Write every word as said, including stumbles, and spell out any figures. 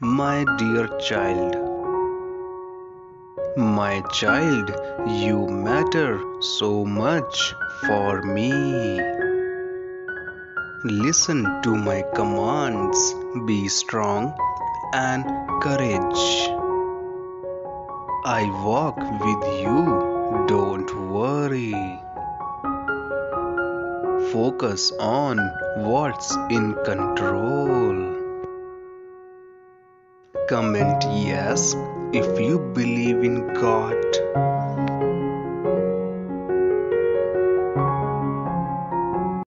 My dear child. My child, you matter so much for me. Listen to my commands, be strong and courage. I walk with you, don't worry. Focus on what's in control. Comment yes if you believe in God.